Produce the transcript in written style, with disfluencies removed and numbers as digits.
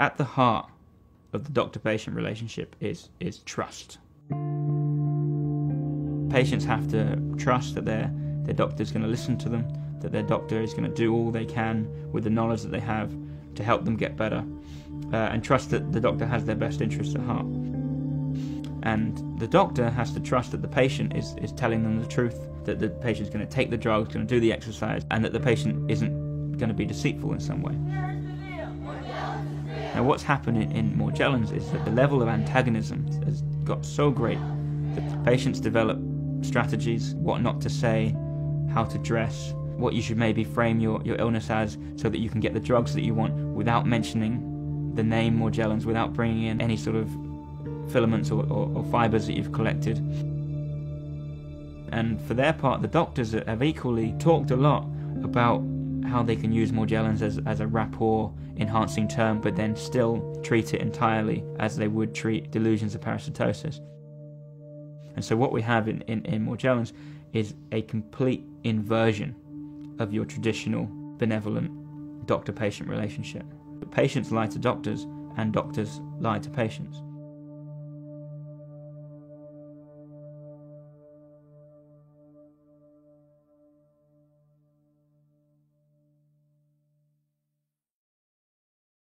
At the heart of the doctor-patient relationship is trust. Patients have to trust that their doctor is going to listen to them, that their doctor is going to do all they can with the knowledge that they have to help them get better, and trust that the doctor has their best interests at heart. And the doctor has to trust that the patient is telling them the truth, that the patient's going to take the drugs, going to do the exercise, and that the patient isn't going to be deceitful in some way. Now what's happened in Morgellons is that the level of antagonism has got so great that the patients develop strategies, what not to say, how to dress, what you should maybe frame your illness as, so that you can get the drugs that you want without mentioning the name Morgellons, without bringing in any sort of filaments or fibres that you've collected. And for their part, the doctors have equally talked a lot about how they can use Morgellons as a rapport enhancing term, but then still treat it entirely as they would treat delusions of parasitosis. And so what we have in Morgellons is a complete inversion of your traditional benevolent doctor-patient relationship. But patients lie to doctors and doctors lie to patients.